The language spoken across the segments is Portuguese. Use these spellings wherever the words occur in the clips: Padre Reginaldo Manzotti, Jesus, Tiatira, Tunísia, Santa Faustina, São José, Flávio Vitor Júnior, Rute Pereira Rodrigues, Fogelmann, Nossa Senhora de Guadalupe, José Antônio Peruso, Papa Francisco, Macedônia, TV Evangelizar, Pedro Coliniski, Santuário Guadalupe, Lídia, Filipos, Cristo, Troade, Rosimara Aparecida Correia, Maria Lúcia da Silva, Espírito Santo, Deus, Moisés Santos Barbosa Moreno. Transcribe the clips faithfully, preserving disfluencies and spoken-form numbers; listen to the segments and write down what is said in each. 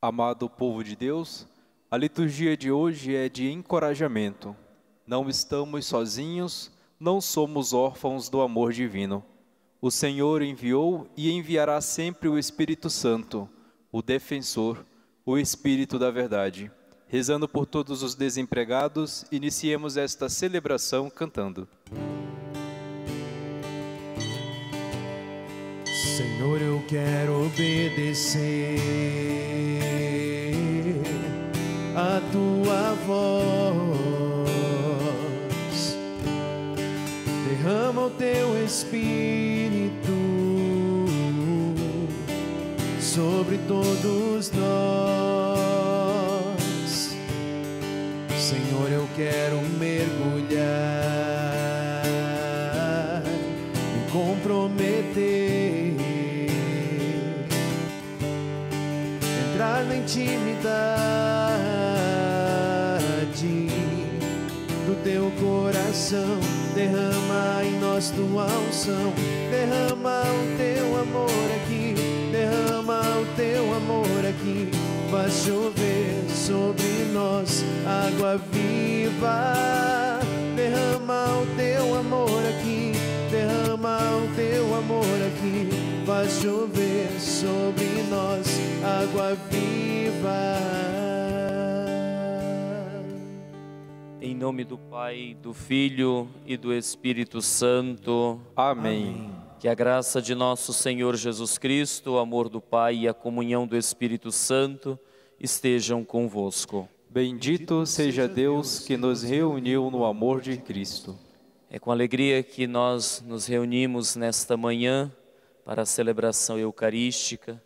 Amado povo de Deus, a liturgia de hoje é de encorajamento. Não estamos sozinhos, não somos órfãos do amor divino. O Senhor enviou e enviará sempre o Espírito Santo, o defensor, o Espírito da verdade. Rezando por todos os desempregados, iniciemos esta celebração cantando. Senhor, eu quero obedecer a Tua voz. Derrama o Teu Espírito sobre todos nós. Senhor, eu quero mergulhar e comprometer, entrar na intimidade do Teu coração. Derrama em nós Tua unção, derrama o Teu amor aqui, derrama o Teu amor aqui. Faz chover sobre nós água viva. Derrama o Teu amor aqui, derrama o Teu amor aqui. Faz chover sobre nós água viva. Em nome do Pai, do Filho e do Espírito Santo. Amém. Amém. Que a graça de nosso Senhor Jesus Cristo, o amor do Pai e a comunhão do Espírito Santo estejam convosco. Bendito seja Deus que nos reuniu no amor de Cristo. É com alegria que nós nos reunimos nesta manhã para a celebração eucarística.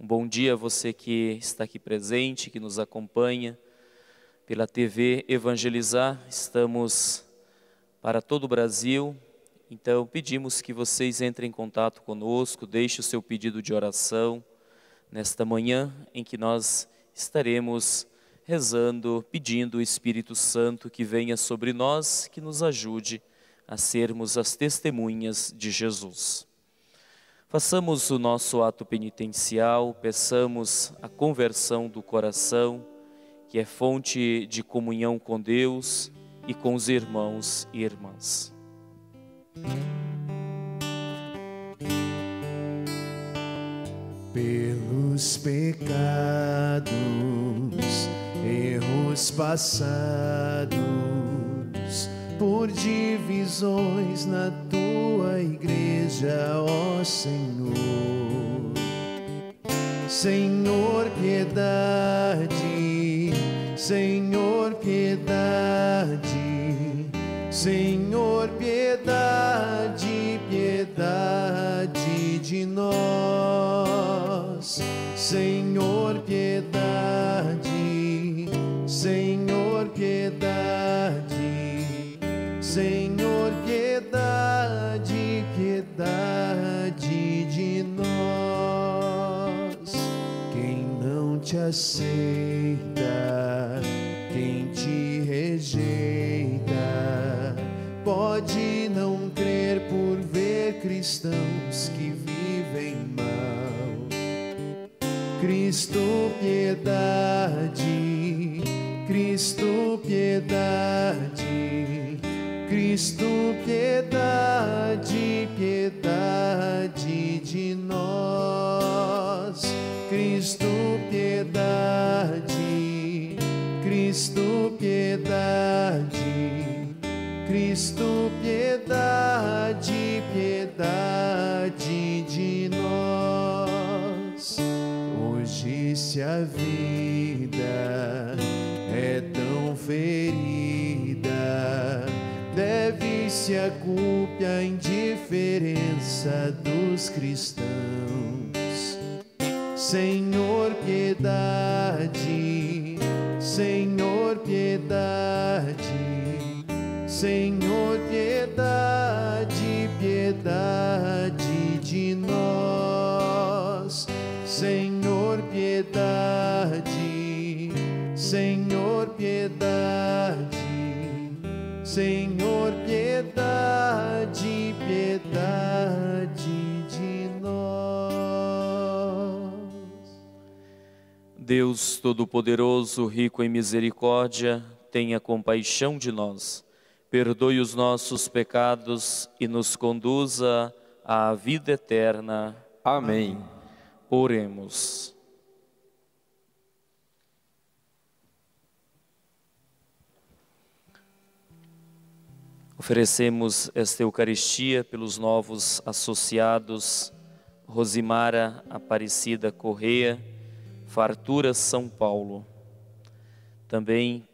Um bom dia a você que está aqui presente, que nos acompanha pela T V Evangelizar. Estamos para todo o Brasil. Então, pedimos que vocês entrem em contato conosco, deixem o seu pedido de oração nesta manhã em que nós estaremos rezando, pedindo o Espírito Santo que venha sobre nós, que nos ajude a sermos as testemunhas de Jesus. Façamos o nosso ato penitencial, peçamos a conversão do coração, que é fonte de comunhão com Deus e com os irmãos e irmãs. Pelos pecados, erros passados, por divisões na Tua Igreja, ó Senhor. Senhor, piedade, Senhor, piedade, Senhor, piedade, piedade de nós. Senhor, piedade, Senhor, piedade, Senhor, piedade, piedade de nós. Quem não Te aceita, quem Te rejeita, pode não crer por ver cristãos que vivem mal. Cristo, piedade, Cristo, piedade, Cristo, piedade, piedade de nós. Cristo, piedade, Cristo, piedade, Cristo, piedade, piedade de nós. Hoje, se a vida é tão ferida, deve-se a culpa à indiferença dos cristãos. Senhor, piedade, Senhor, piedade, Senhor, piedade, piedade de nós. Senhor, piedade, Senhor, piedade, Senhor, piedade, piedade de nós. Deus Todo-Poderoso, rico em misericórdia, tenha compaixão de nós, perdoe os nossos pecados e nos conduza à vida eterna. Amém. Oremos. Oferecemos esta Eucaristia pelos novos associados Rosimara Aparecida Correia, Fartura, São Paulo. Também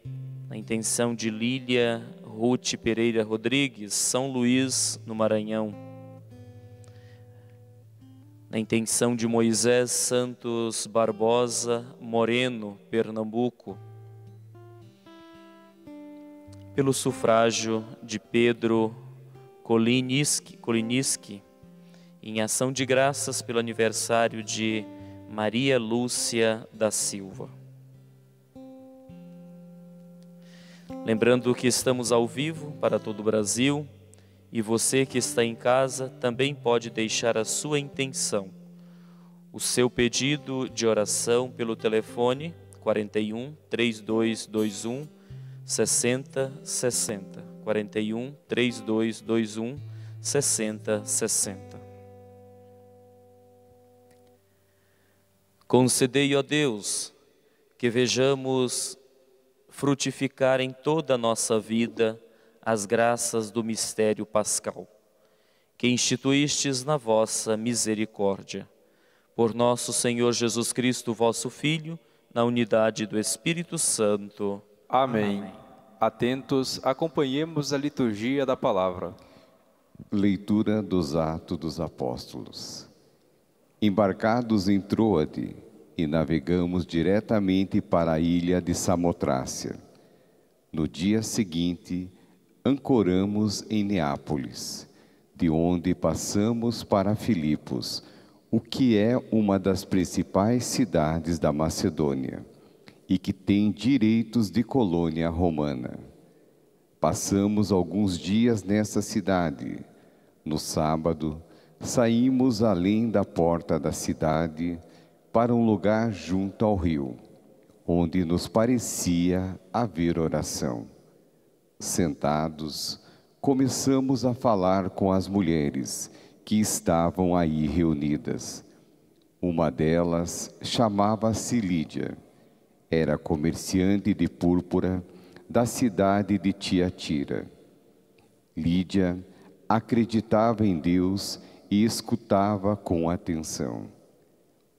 na intenção de Lídia, Rute Pereira Rodrigues, São Luís, no Maranhão. Na intenção de Moisés Santos Barbosa Moreno, Pernambuco. Pelo sufrágio de Pedro Coliniski, Coliniski, em ação de graças pelo aniversário de Maria Lúcia da Silva. Lembrando que estamos ao vivo para todo o Brasil, e você que está em casa também pode deixar a sua intenção, o seu pedido de oração pelo telefone quarenta e um, três dois dois um, sessenta sessenta, quarenta e um, três dois dois um, sessenta sessenta. Concedei, ó Deus, que vejamos frutificar em toda a nossa vida as graças do mistério pascal, que instituístes na vossa misericórdia. Por nosso Senhor Jesus Cristo, vosso Filho, na unidade do Espírito Santo. Amém. Amém. Atentos, acompanhemos a liturgia da palavra. Leitura dos Atos dos Apóstolos. Embarcados em Troade, e navegamos diretamente para a ilha de Samotrácia. No dia seguinte, ancoramos em Neápolis, de onde passamos para Filipos, o que é uma das principais cidades da Macedônia, e que tem direitos de colônia romana. Passamos alguns dias nessa cidade. No sábado, saímos além da porta da cidade, para um lugar junto ao rio, onde nos parecia haver oração. Sentados, começamos a falar com as mulheres que estavam aí reunidas. Uma delas chamava-se Lídia. Era comerciante de púrpura da cidade de Tiatira. Lídia acreditava em Deus e escutava com atenção.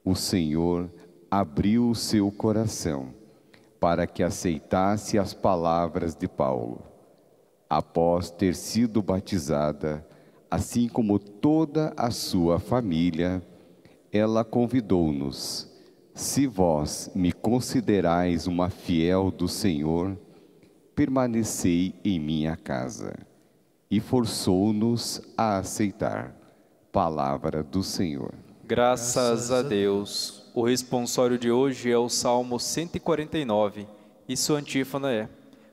O Senhor abriu o seu coração para que aceitasse as palavras de Paulo. Após ter sido batizada, assim como toda a sua família, ela convidou-nos: se vós me considerais uma fiel do Senhor, permanecei em minha casa. E forçou-nos a aceitar. Palavra do Senhor. Graças a Deus. O responsório de hoje é o Salmo cento e quarenta e nove, e sua antífona é: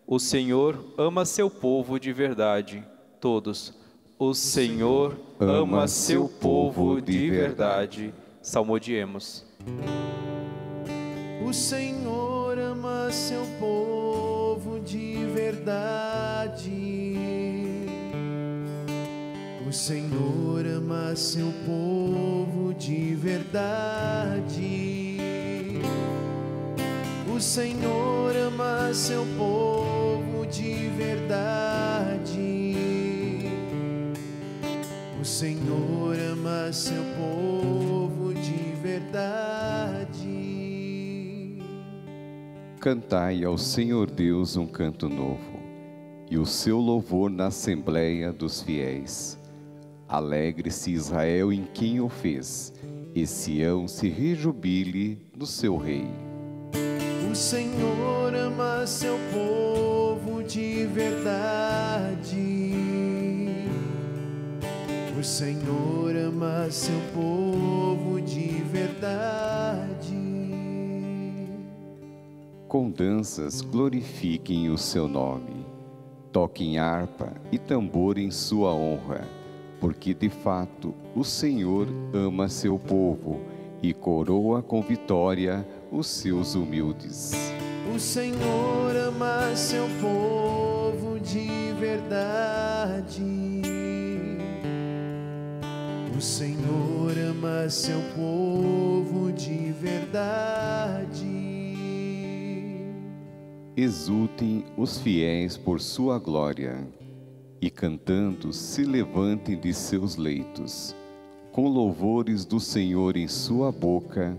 o Senhor ama seu povo de verdade. Todos. O Senhor ama seu povo de verdade. Salmodiemos. O Senhor ama seu povo de verdade. O Senhor ama seu povo de verdade. O Senhor ama seu povo de verdade. O Senhor ama seu povo de verdade. Cantai ao Senhor Deus um canto novo, e o seu louvor na assembleia dos fiéis. Alegre-se Israel em quem o fez, e Sião se rejubile no seu rei. O Senhor ama seu povo de verdade. O Senhor ama seu povo de verdade. Com danças glorifiquem o seu nome, toquem harpa e tambor em sua honra. Porque de fato o Senhor ama seu povo e coroa com vitória os seus humildes. O Senhor ama seu povo de verdade. O Senhor ama seu povo de verdade. Exultem os fiéis por sua glória, e cantando se levantem de seus leitos, com louvores do Senhor em sua boca.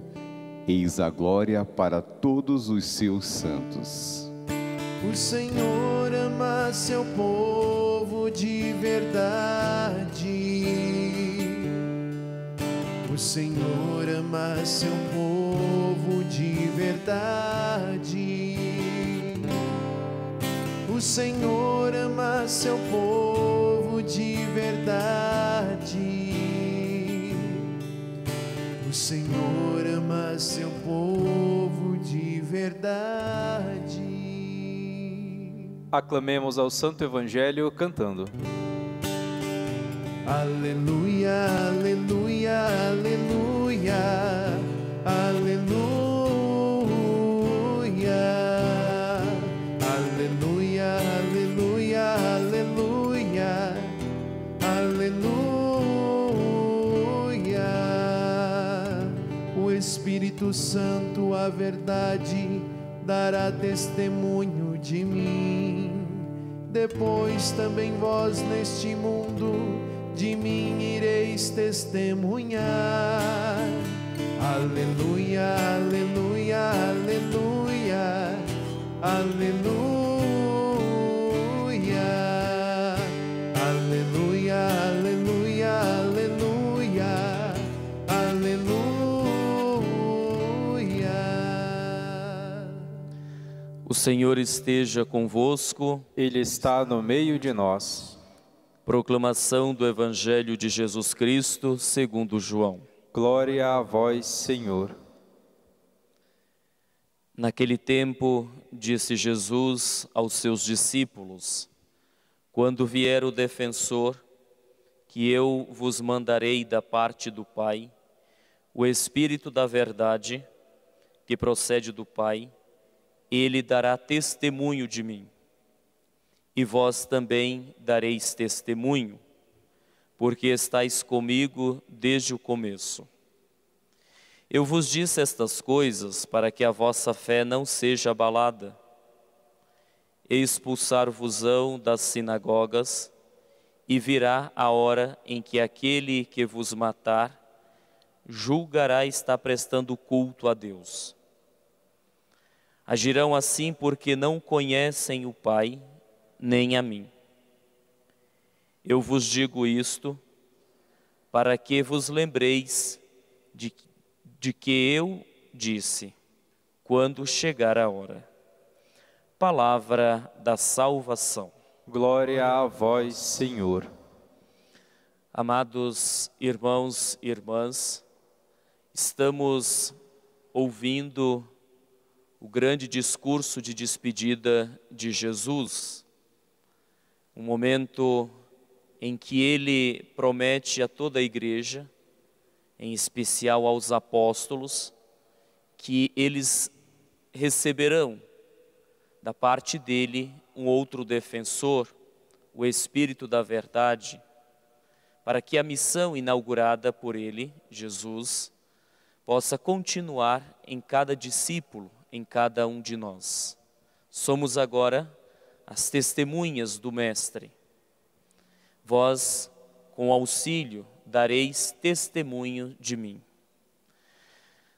Eis a glória para todos os seus santos. O Senhor ama seu povo de verdade. O Senhor ama seu povo de verdade. O Senhor ama seu povo de verdade. O Senhor ama seu povo de verdade. Aclamemos ao Santo Evangelho cantando. Aleluia, aleluia, aleluia, aleluia, aleluia, aleluia, aleluia, aleluia. Espírito Santo, a verdade dará testemunho de mim. Depois também vós neste mundo de mim ireis testemunhar. Aleluia, aleluia, aleluia, aleluia, aleluia, aleluia, aleluia, aleluia. O Senhor esteja convosco, Ele está no meio de nós. Proclamação do Evangelho de Jesus Cristo segundo João. Glória a vós, Senhor. Naquele tempo, disse Jesus aos seus discípulos: quando vier o defensor, que eu vos mandarei da parte do Pai, o Espírito da verdade, que procede do Pai, Ele dará testemunho de mim, e vós também dareis testemunho, porque estáis comigo desde o começo. Eu vos disse estas coisas para que a vossa fé não seja abalada. Expulsar-vos-ão das sinagogas, e virá a hora em que aquele que vos matar julgará estar prestando culto a Deus. Agirão assim porque não conhecem o Pai, nem a mim. Eu vos digo isto, para que vos lembreis de, de que eu disse, quando chegar a hora. Palavra da salvação. Glória a vós, Senhor. Amados irmãos e irmãs, estamos ouvindo o grande discurso de despedida de Jesus, um momento em que ele promete a toda a igreja, em especial aos apóstolos, que eles receberão da parte dele um outro defensor, o Espírito da Verdade, para que a missão inaugurada por ele, Jesus, possa continuar em cada discípulo, em cada um de nós. Somos agora as testemunhas do Mestre. Vós, com auxílio, dareis testemunho de mim.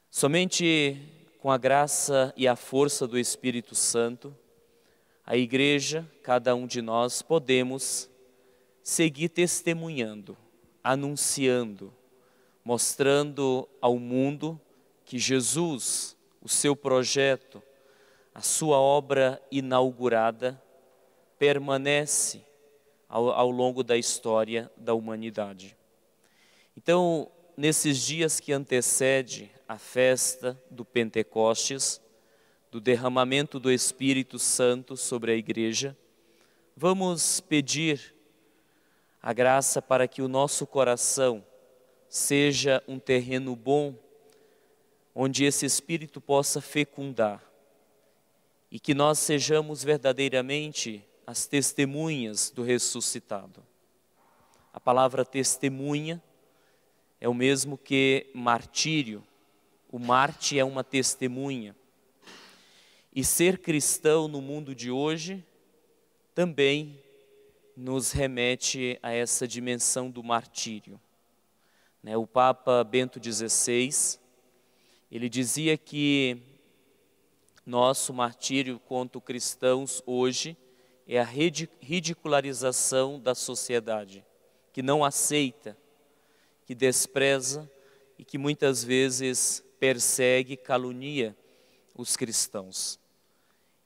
Somente com a graça e a força do Espírito Santo, a igreja, cada um de nós, podemos seguir testemunhando, anunciando, mostrando ao mundo que Jesus, o seu projeto, a sua obra inaugurada, permanece ao, ao longo da história da humanidade. Então, nesses dias que antecede a festa do Pentecostes, do derramamento do Espírito Santo sobre a igreja, vamos pedir a graça para que o nosso coração seja um terreno bom onde esse Espírito possa fecundar e que nós sejamos verdadeiramente as testemunhas do ressuscitado. A palavra testemunha é o mesmo que martírio. O mártir é uma testemunha. E ser cristão no mundo de hoje também nos remete a essa dimensão do martírio. O Papa Bento dezesseis, ele dizia que nosso martírio quanto cristãos hoje é a ridicularização da sociedade, que não aceita, que despreza e que muitas vezes persegue, calunia os cristãos.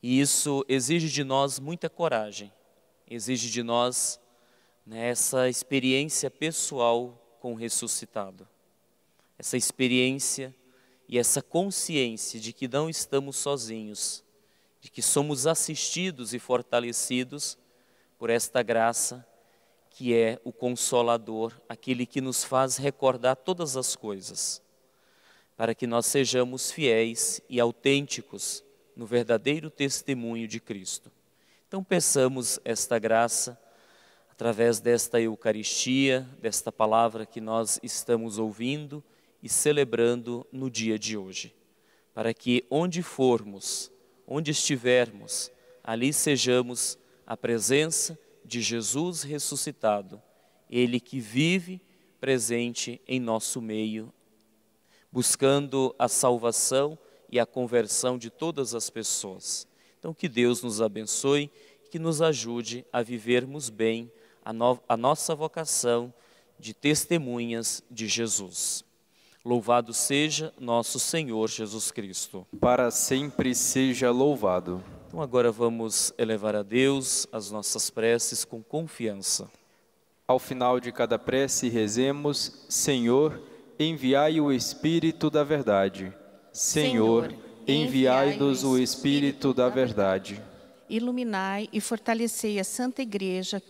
E isso exige de nós muita coragem, exige de nós, né, essa experiência pessoal com o ressuscitado. Essa experiência e essa consciência de que não estamos sozinhos, de que somos assistidos e fortalecidos por esta graça que é o Consolador, aquele que nos faz recordar todas as coisas, para que nós sejamos fiéis e autênticos no verdadeiro testemunho de Cristo. Então peçamos esta graça através desta Eucaristia, desta palavra que nós estamos ouvindo e celebrando no dia de hoje, para que onde formos, onde estivermos, ali sejamos a presença de Jesus ressuscitado, Ele que vive presente em nosso meio, buscando a salvação e a conversão de todas as pessoas. Então que Deus nos abençoe, que nos ajude a vivermos bem a, no- a nossa vocação de testemunhas de Jesus. Louvado seja nosso Senhor Jesus Cristo. Para sempre seja louvado. Então agora vamos elevar a Deus as nossas preces com confiança. Ao final de cada prece rezemos: Senhor, enviai o Espírito da verdade. Senhor, enviai-nos o Espírito da verdade. Iluminai e fortalecei a Santa Igreja,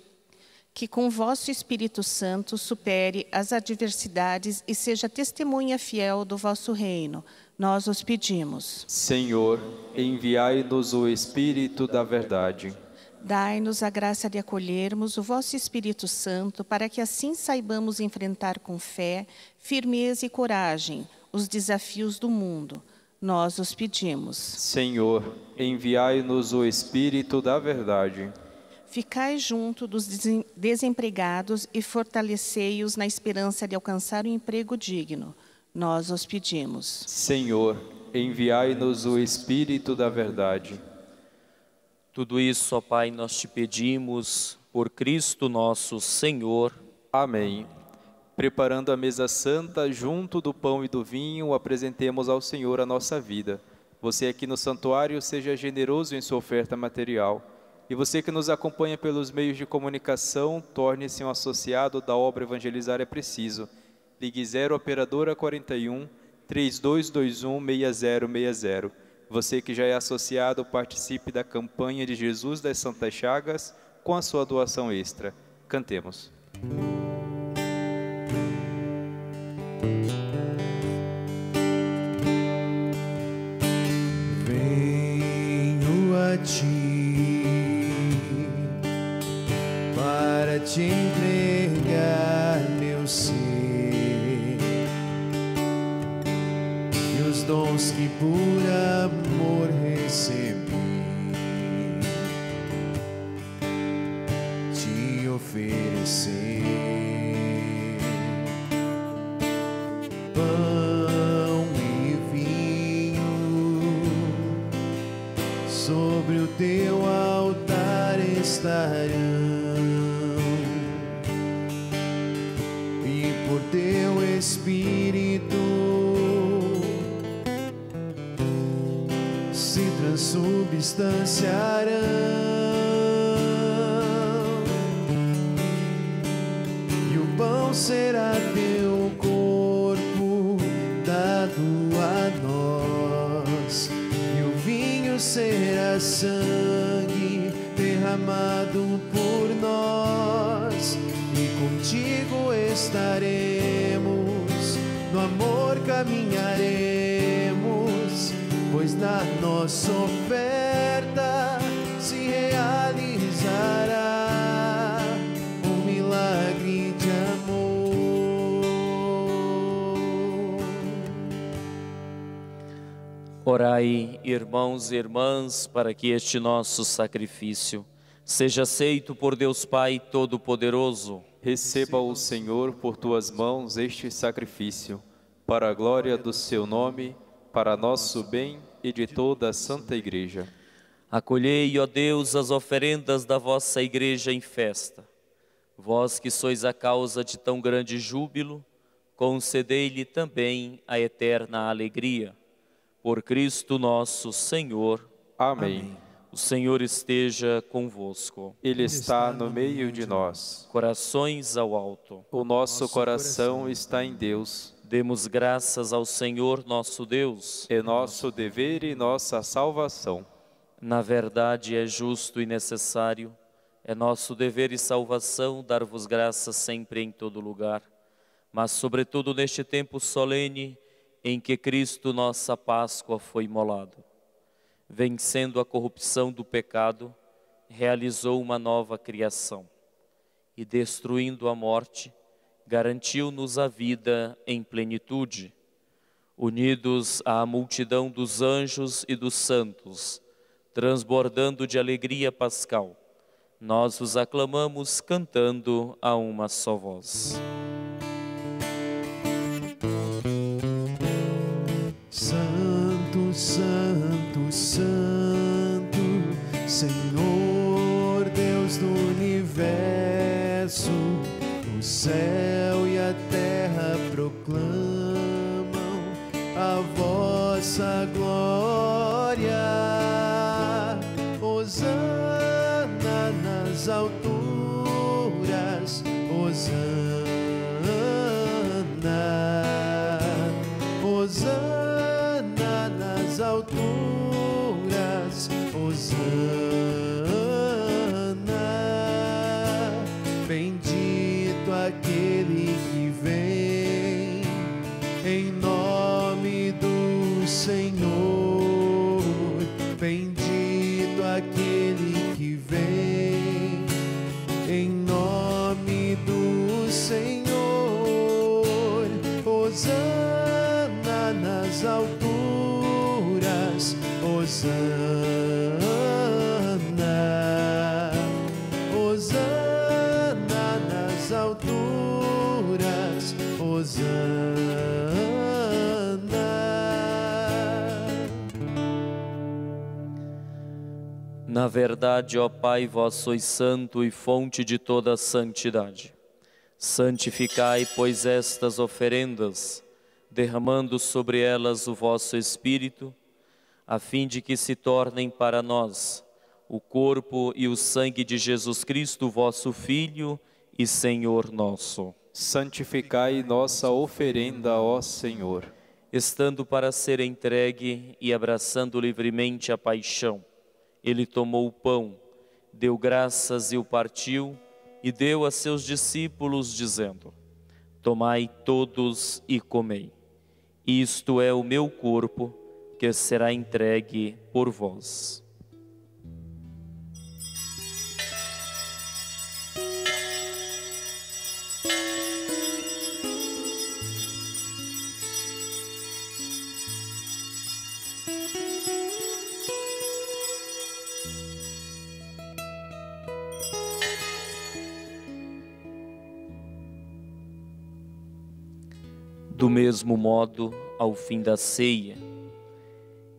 que com vosso Espírito Santo supere as adversidades e seja testemunha fiel do vosso reino. Nós os pedimos. Senhor, enviai-nos o Espírito da verdade. Dai-nos a graça de acolhermos o vosso Espírito Santo, para que assim saibamos enfrentar com fé, firmeza e coragem os desafios do mundo. Nós os pedimos. Senhor, enviai-nos o Espírito da verdade. Ficai junto dos desempregados e fortalecei-os na esperança de alcançar um emprego digno. Nós os pedimos. Senhor, enviai-nos o Espírito da verdade. Tudo isso, ó Pai, nós te pedimos por Cristo nosso Senhor. Amém. Preparando a mesa santa, junto do pão e do vinho, apresentemos ao Senhor a nossa vida. Você aqui no santuário, seja generoso em sua oferta material. E você que nos acompanha pelos meios de comunicação, torne-se um associado da obra Evangelizar é Preciso. Ligue zero Operadora quarenta e um, três dois dois um, seis zero seis zero. Você que já é associado, participe da campanha de Jesus das Santas Chagas com a sua doação extra. Cantemos. Venho a ti para te entregar meu ser e os dons que por amor recebi te oferecer. Pão e vinho sobre o teu altar estarão, teu Espírito se transubstanciarão e o pão será teu corpo dado a nós e o vinho será sangue derramado por nós e contigo estarei. No amor Senhor caminharemos, pois na nossa oferta se realizará um milagre de amor. Orai, irmãos e irmãs, para que este nosso sacrifício seja aceito por Deus Pai Todo-Poderoso. Receba o Senhor por tuas mãos este sacrifício, para a glória do seu nome, para nosso bem e de toda a Santa Igreja. Acolhei, ó Deus, as oferendas da vossa Igreja em festa. Vós que sois a causa de tão grande júbilo, concedei-lhe também a eterna alegria. Por Cristo nosso Senhor. Amém. Amém. O Senhor esteja convosco. Ele está no meio de nós. Corações ao alto. O nosso coração está em Deus. Demos graças ao Senhor nosso Deus. É nosso dever e nossa salvação. Na verdade é justo e necessário, é nosso dever e salvação dar-vos graças sempre em todo lugar, mas sobretudo neste tempo solene em que Cristo, nossa Páscoa, foi imolado. Vencendo a corrupção do pecado, realizou uma nova criação e, destruindo a morte, garantiu-nos a vida em plenitude. Unidos à multidão dos anjos e dos santos, transbordando de alegria pascal, nós os aclamamos cantando a uma só voz. Santo, santo, santo, Senhor Deus do universo, o céu e a terra proclamam a vossa glória. Hosana nas alturas, Hosana, Hosana alturas, Hosana, bendito aquele que vem em nome do Senhor, bendito aquele que vem em nome do Senhor, Hosana nas alturas, Hosana, Hosana nas alturas, Hosana. Na verdade, ó Pai, vós sois santo e fonte de toda a santidade. Santificai, pois, estas oferendas, derramando sobre elas o vosso Espírito, a fim de que se tornem para nós o corpo e o sangue de Jesus Cristo, vosso Filho e Senhor nosso. Santificai nossa oferenda, ó Senhor, estando para ser entregue e abraçando livremente a paixão. Ele tomou o pão, deu graças e o partiu, e deu a seus discípulos, dizendo: tomai todos e comei. Isto é o meu corpo, que será entregue por vós. Do mesmo modo, ao fim da ceia,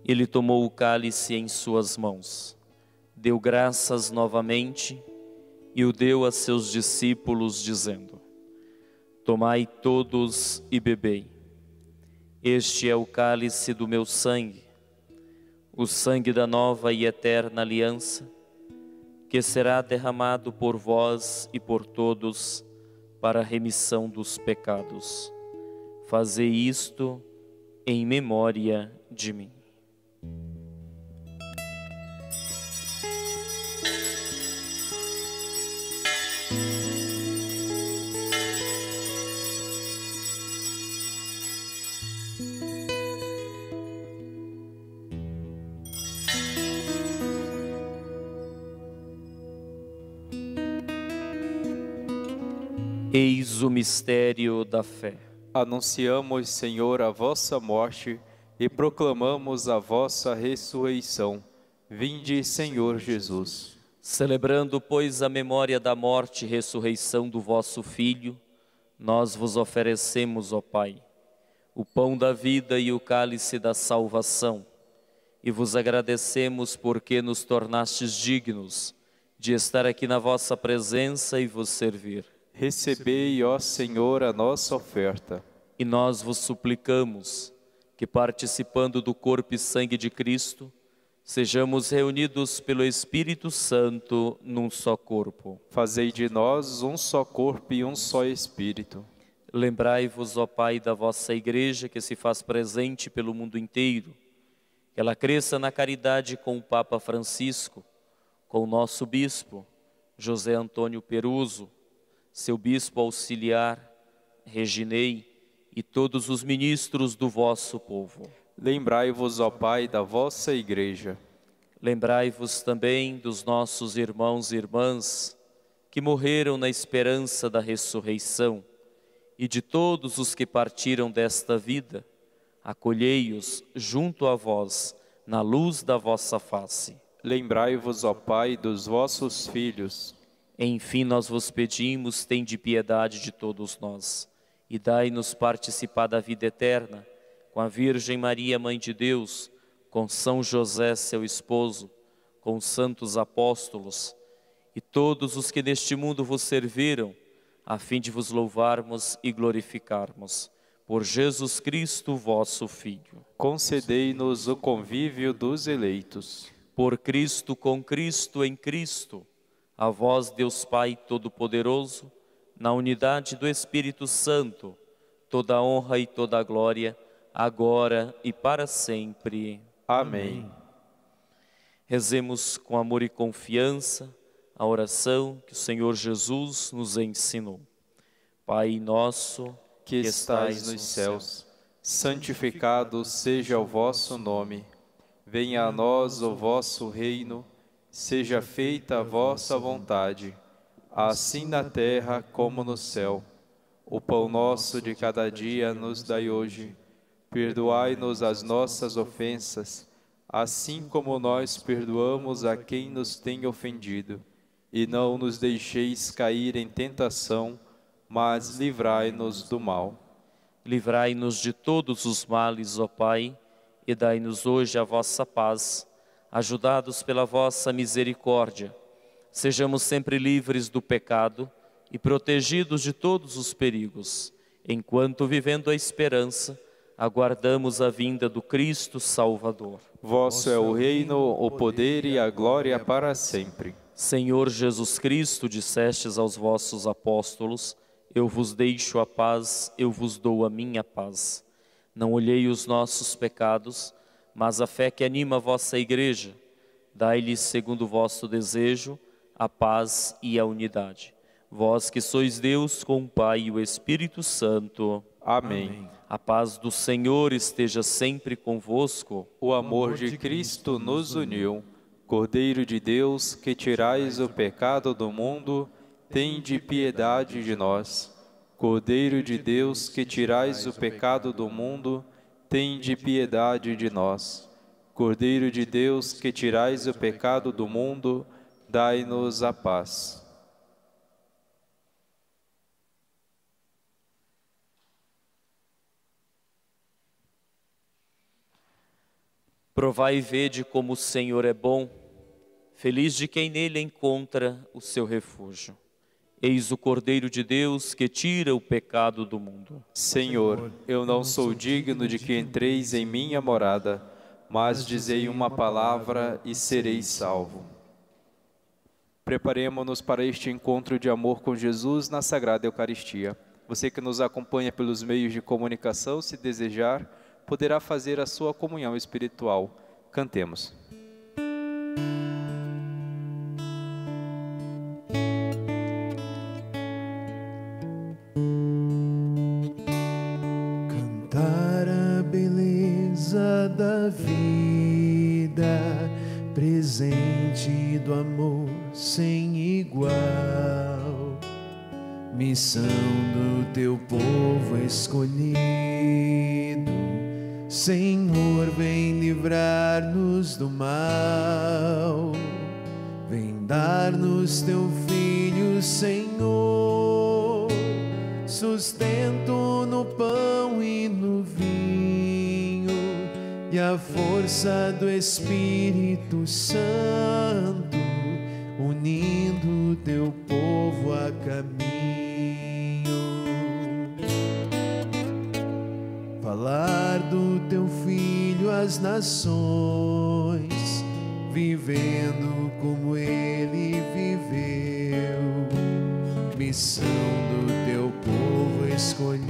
ele tomou o cálice em suas mãos, deu graças novamente e o deu a seus discípulos, dizendo: tomai todos e bebei. Este é o cálice do meu sangue, o sangue da nova e eterna aliança, que será derramado por vós e por todos para a remissão dos pecados. Fazei isto em memória de mim. Eis o mistério da fé. Anunciamos, Senhor, a vossa morte e proclamamos a vossa ressurreição. Vinde, Senhor Jesus. Celebrando, pois, a memória da morte e ressurreição do vosso Filho, nós vos oferecemos, ó Pai, o pão da vida e o cálice da salvação, e vos agradecemos porque nos tornastes dignos de estar aqui na vossa presença e vos servir. Recebei, ó Senhor, a nossa oferta. E nós vos suplicamos que, participando do corpo e sangue de Cristo, sejamos reunidos pelo Espírito Santo num só corpo. Fazei de nós um só corpo e um só Espírito. Lembrai-vos, ó Pai, da vossa Igreja, que se faz presente pelo mundo inteiro. Que ela cresça na caridade com o Papa Francisco, com o nosso bispo, José Antônio Peruso, seu bispo auxiliar, Reginei, e todos os ministros do vosso povo. Lembrai-vos, ó Pai, da vossa Igreja. Lembrai-vos também dos nossos irmãos e irmãs que morreram na esperança da ressurreição, e de todos os que partiram desta vida. Acolhei-os junto a vós, na luz da vossa face. Lembrai-vos, ó Pai, dos vossos filhos. Enfim, nós vos pedimos, tende piedade de todos nós, e dai-nos participar da vida eterna, com a Virgem Maria, Mãe de Deus, com São José, seu esposo, com os santos apóstolos, e todos os que neste mundo vos serviram, a fim de vos louvarmos e glorificarmos. Por Jesus Cristo, vosso Filho. Concedei-nos o convívio dos eleitos. Por Cristo, com Cristo, em Cristo, a vós, Deus Pai Todo-Poderoso, na unidade do Espírito Santo, toda a honra e toda a glória, agora e para sempre. Amém. Amém. Rezemos com amor e confiança a oração que o Senhor Jesus nos ensinou. Pai nosso, que estais nos céus, santificado seja o vosso nome. Venha a nós o vosso reino, seja feita a vossa vontade, assim na terra como no céu. O pão nosso de cada dia nos dai hoje. Perdoai-nos as nossas ofensas, assim como nós perdoamos a quem nos tem ofendido. E não nos deixeis cair em tentação, mas livrai-nos do mal. Livrai-nos de todos os males, ó Pai, e dai-nos hoje a vossa paz. Ajudados pela vossa misericórdia, sejamos sempre livres do pecado e protegidos de todos os perigos, enquanto, vivendo a esperança, aguardamos a vinda do Cristo Salvador. Vosso é o reino, o poder e a glória para sempre. Senhor Jesus Cristo, dissestes aos vossos apóstolos: eu vos deixo a paz, eu vos dou a minha paz. Não olhei os nossos pecados, mas a fé que anima a vossa Igreja. Dai-lhe, segundo o vosso desejo, a paz e a unidade. Vós que sois Deus com o Pai e o Espírito Santo. Amém. Amém. A paz do Senhor esteja sempre convosco. O amor de Cristo nos uniu. Cordeiro de Deus, que tirais o pecado do mundo, tende piedade de nós. Cordeiro de Deus, que tirais o pecado do mundo, tende piedade de nós. Cordeiro de Deus, que tirais o pecado do mundo, dai-nos a paz. Provai e vede como o Senhor é bom, feliz de quem nele encontra o seu refúgio. Eis o Cordeiro de Deus que tira o pecado do mundo. Senhor, eu não sou digno de que entreis em minha morada, mas dizei uma palavra e serei salvo. Preparemo-nos para este encontro de amor com Jesus na Sagrada Eucaristia. Você que nos acompanha pelos meios de comunicação, se desejar, poderá fazer a sua comunhão espiritual. Cantemos. Cantar a beleza da vida, presente do amor sem igual. missão do teu povo escolhido. Senhor, vem livrar-nos do mal, vem dar-nos teu filho, Senhor, sustento no pão e no vinho, e a força do Espírito Santo, unindo teu povo a caminho. Falar do teu filho às nações, vivendo como ele viveu. Missão do teu povo escolhido,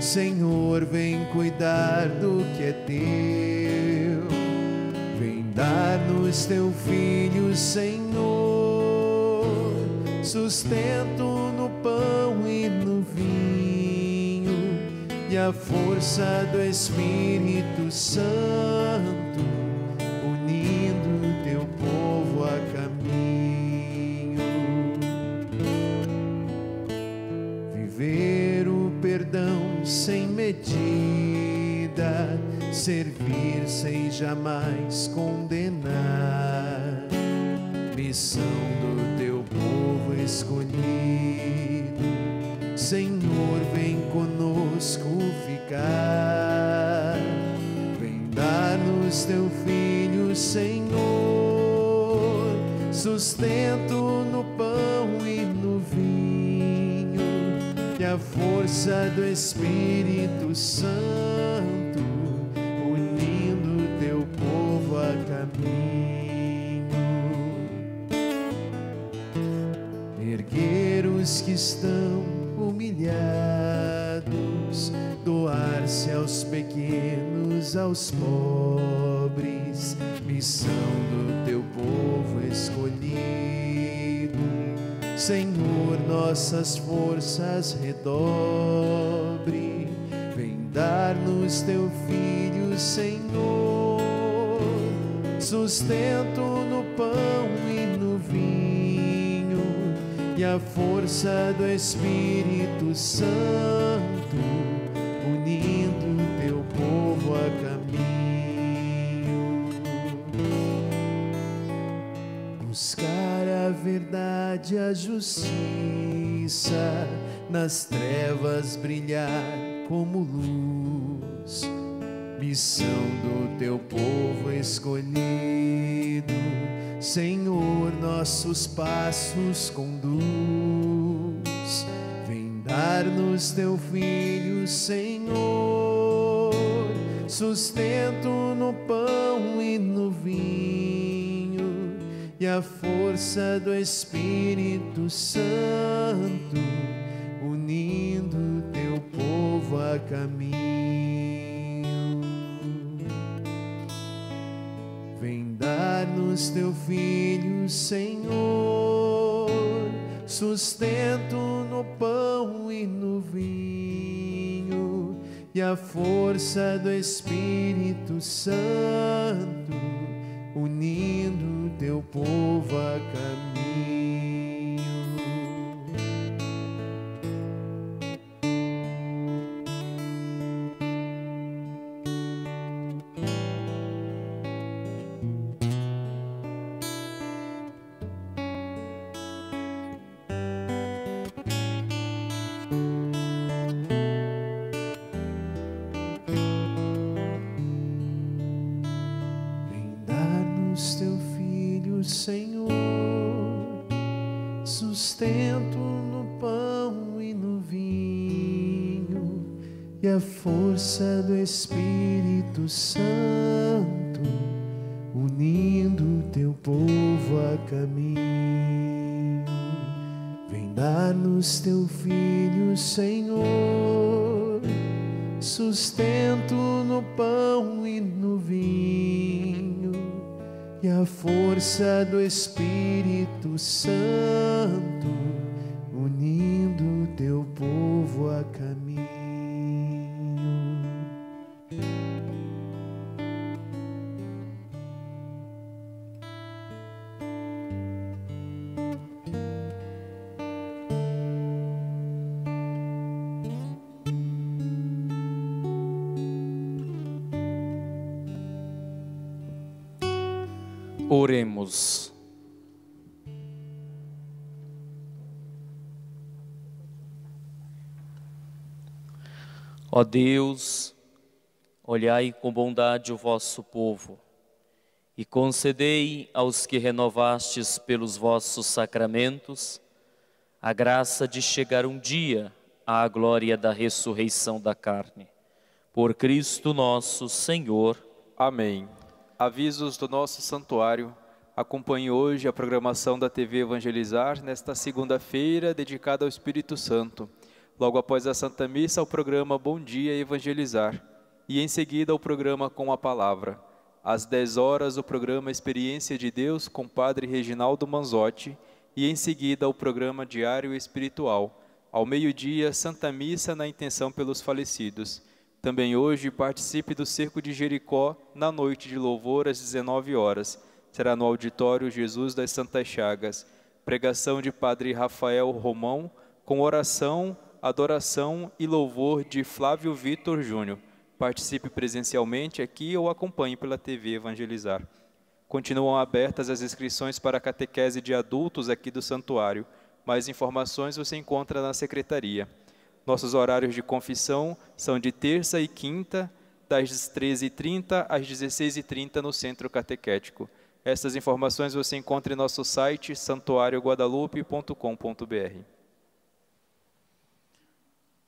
Senhor, vem cuidar do que é teu. Dar-nos teu filho, Senhor, sustento no pão e no vinho, e a força do Espírito Santo, unindo teu povo a caminho. Viver o perdão sem medida, servir sem jamais condenar. Missão do teu povo escolhido, Senhor, vem conosco ficar. Vem dar-nos teu filho, Senhor, sustento no pão e no vinho, e a força do Espírito Santo, caminho. Erguer os que estão humilhados, doar-se aos pequenos, aos pobres. Missão do teu povo escolhido, Senhor, nossas forças redobre. Vem dar-nos teu filho, Senhor, sustento no pão e no vinho, e a força do Espírito Santo, unindo teu povo a caminho. Buscar a verdade, a justiça, nas trevas brilhar como luz. Missão do teu povo escolhido, Senhor, nossos passos conduz. Vem dar-nos teu filho, Senhor, sustento no pão e no vinho, e a força do Espírito Santo, unindo teu povo a caminho. Vem dar-nos teu filho, Senhor, sustento no pão e no vinho, e a força do Espírito Santo, unindo teu povo a força do Espírito Santo, unindo teu povo a caminho. Vem dar-nos teu filho, Senhor, sustento no pão e no vinho, e a força do Espírito Santo, unindo teu povo a caminho. Oremos. Ó Deus, olhai com bondade o vosso povo e concedei aos que renovastes pelos vossos sacramentos a graça de chegar um dia à glória da ressurreição da carne. Por Cristo nosso Senhor. Amém. Avisos do nosso santuário. Acompanhe hoje a programação da T V Evangelizar nesta segunda-feira dedicada ao Espírito Santo. Logo após a Santa Missa, o programa Bom Dia Evangelizar. E em seguida, o programa Com a Palavra. Às dez horas, o programa Experiência de Deus com Padre Reginaldo Manzotti. E em seguida, o programa Diário Espiritual. Ao meio-dia, Santa Missa na intenção pelos falecidos. Também hoje, participe do Cerco de Jericó na noite de louvor às dezenove horas. Será no Auditório Jesus das Santas Chagas. Pregação de Padre Rafael Romão com oração, adoração e louvor de Flávio Vitor Júnior. Participe presencialmente aqui ou acompanhe pela T V Evangelizar. Continuam abertas as inscrições para a catequese de adultos aqui do santuário. Mais informações você encontra na secretaria. Nossos horários de confissão são de terça e quinta, das treze e trinta às dezesseis e trinta no Centro Catequético. Essas informações você encontra em nosso site santuário guadalupe ponto com ponto br.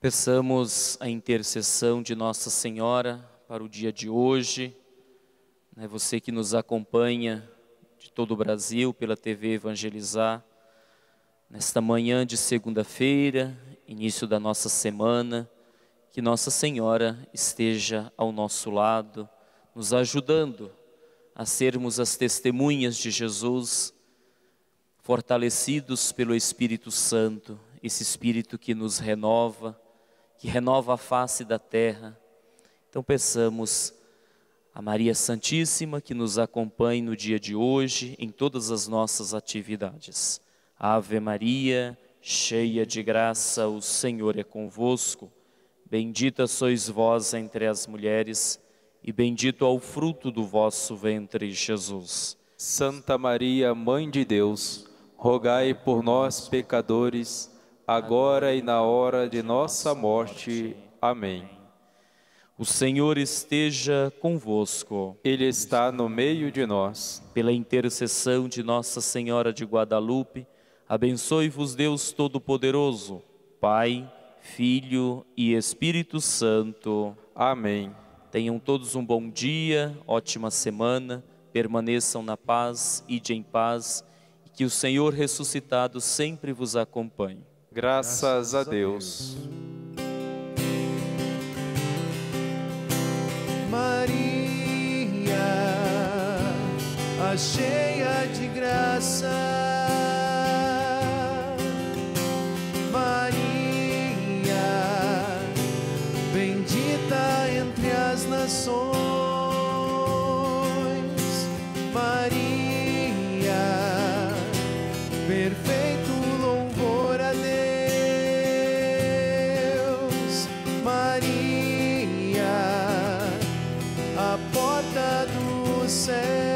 Peçamos a intercessão de Nossa Senhora para o dia de hoje. Você que nos acompanha de todo o Brasil pela T V Evangelizar, nesta manhã de segunda-feira, início da nossa semana, que Nossa Senhora esteja ao nosso lado, nos ajudando a sermos as testemunhas de Jesus, fortalecidos pelo Espírito Santo, esse Espírito que nos renova, que renova a face da terra. Então peçamos a Maria Santíssima que nos acompanhe no dia de hoje em todas as nossas atividades. Ave Maria, cheia de graça, o Senhor é convosco. Bendita sois vós entre as mulheres e bendito é o fruto do vosso ventre, Jesus. Santa Maria, Mãe de Deus, rogai por nós, pecadores, agora e na hora de nossa morte. Amém. O Senhor esteja convosco. Ele está no meio de nós. Pela intercessão de Nossa Senhora de Guadalupe, abençoe-vos Deus Todo-Poderoso, Pai, Filho e Espírito Santo. Amém. Tenham todos um bom dia, ótima semana, permaneçam na paz, ide em paz, e que o Senhor ressuscitado sempre vos acompanhe. Graças a Deus. Maria, a cheia de graça, Maria, bendita entre as nações, Maria, perfeito louvor a Deus, Maria, a porta do céu.